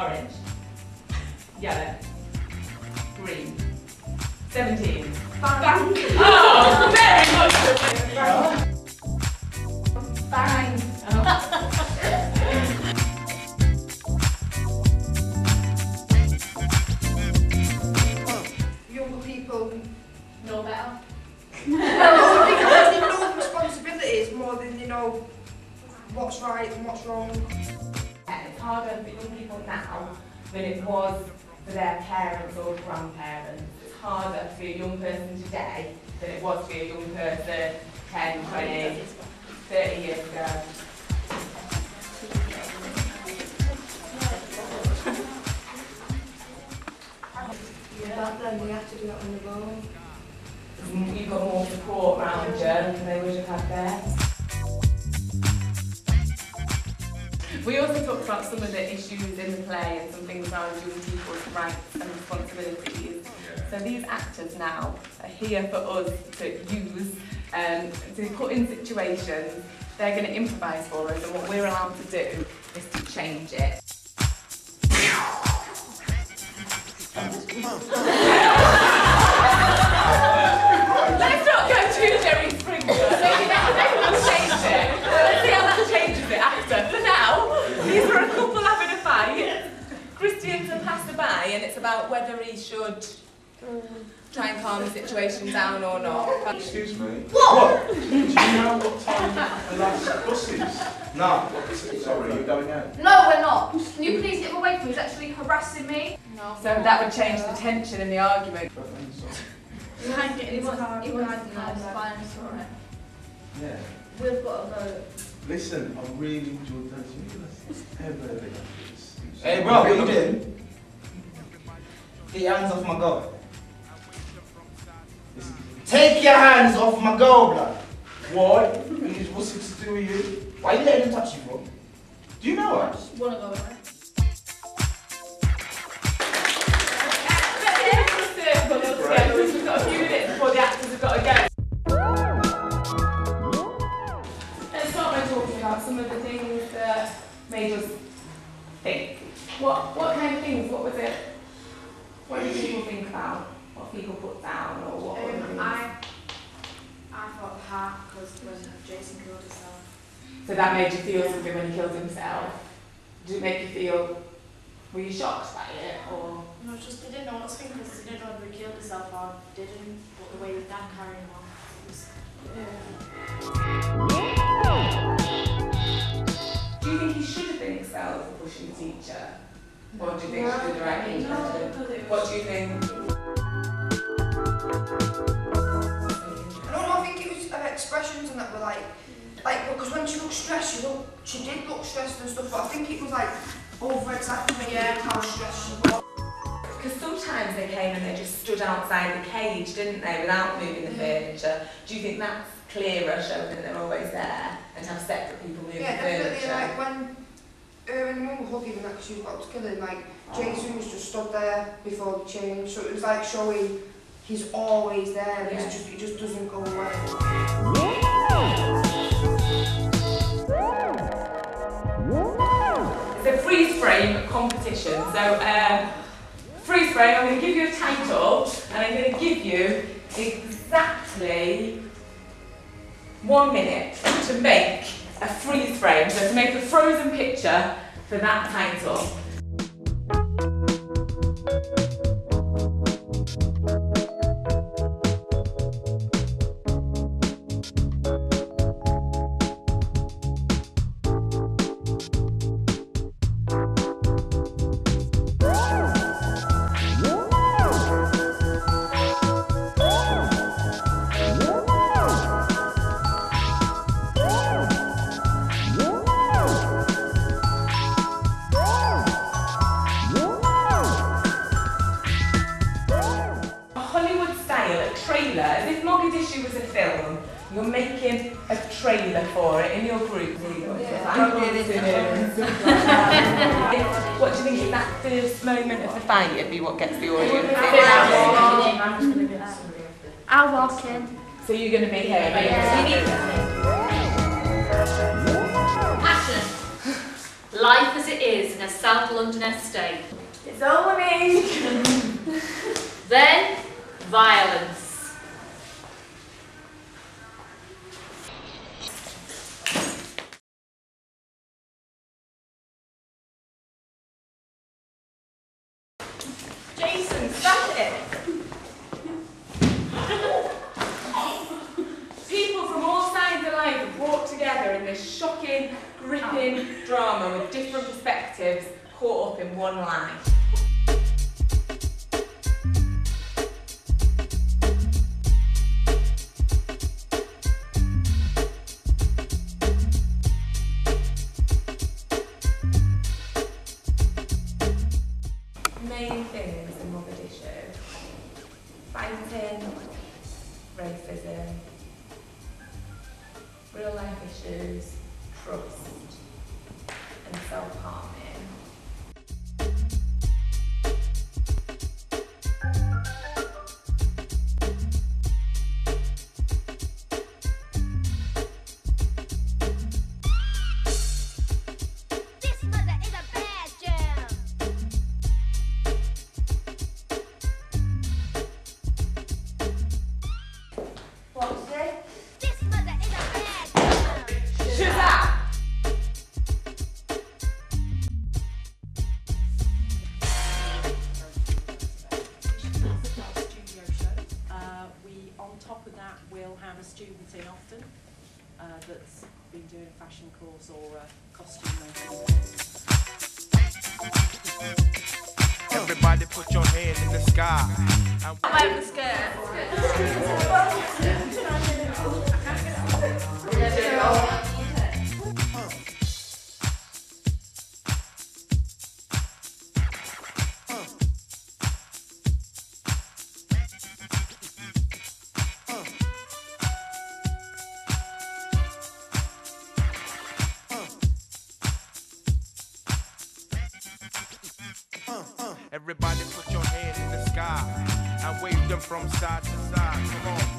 orange, yellow, green, 17. Bang, bang. Oh, very much the bang. Bang. Oh. Younger people know better. Because they know responsibilities more than, you know, what's right and what's wrong. It's harder for young people now than it was for their parents or grandparents. It's harder for a young person today than it was for a young person 10, 20, 30 years ago. Back then we had to do it on the road. You've got more support around you than they would have had there. We also talked about some of the issues in the play and some things around young people's rights and responsibilities. Yeah. So these actors now are here for us to use to put in situations. They're going to improvise for us, and what we're allowed to do is to change it. Let's not go to Jerry Springer. And it's about whether he should try and calm the situation down or not. Excuse me. What? Do you know what time the last bus is? No. Sorry, you're going out. No, we're not. Can you please get him away from me? He's actually harassing me. No. So that would change the tension in the argument. You can't get into hard. He wants to have spines for it. Yeah. We've got to vote. Listen, I really enjoyed that. Hey, bro, what are you doing? Get your hands off my girl. Take your hands off my girl, blood. Why? Because what's it to do with you? Why are you letting her touch you for? Do you know her? I just want to go with her. Let's put them together. We've got a few minutes before the actors have got to go. Let's start by talking about some of the things that made us think. What kind of things? What was it? What do people think about? What people put down or what? I thought half because when Jason killed himself. So that made you feel something when he killed himself? Did it make you feel, were you shocked by it or? No, just they didn't know what to think because they didn't know whether he killed himself or didn't, but the way his dad carried him off, it was, yeah. Do you think he should have been expelled for pushing the teacher? What do you think she did the right thing? What do you think? I don't know, I think it was her expressions and that were like, because when she looked stressed, she did look stressed and stuff, but I think it was like over-exaggerating how stressed she was. Because sometimes they came and they just stood outside the cage, didn't they, without moving the furniture. Do you think that's clearer, showing that they're always there and have separate people moving the furniture? Yeah, definitely, like when and mum was hugging that because she was about to kill him, like, Jason was just stood there before the change, so it was like showing he's always there, yeah. he just doesn't go away. It's a freeze frame competition, so freeze frame, I'm going to give you a title and I'm going to give you exactly 1 minute to make a freeze frame, so to make a frozen picture for that title. You're making a trailer for it in your group, really. Yeah. What do you think is that first moment of the fight? It'd be what gets the audience. I'll walk in. So you're going to be here. Yeah. Action. life as it is in a South London estate. It's all me. Then, violence. Jason, stop it. People from all sides of life walk together in this shocking, gripping drama with different perspectives caught up in one line. Main things in Mogadishu: fighting, racism, real life issues, trust and self-harming. We'll have a student in often that's been doing a fashion course or a costume making. Everybody put your hand in the sky. I'm the skirt. I can't get out of it. Yeah, everybody put your hand in the sky and wave them from side to side. Come on.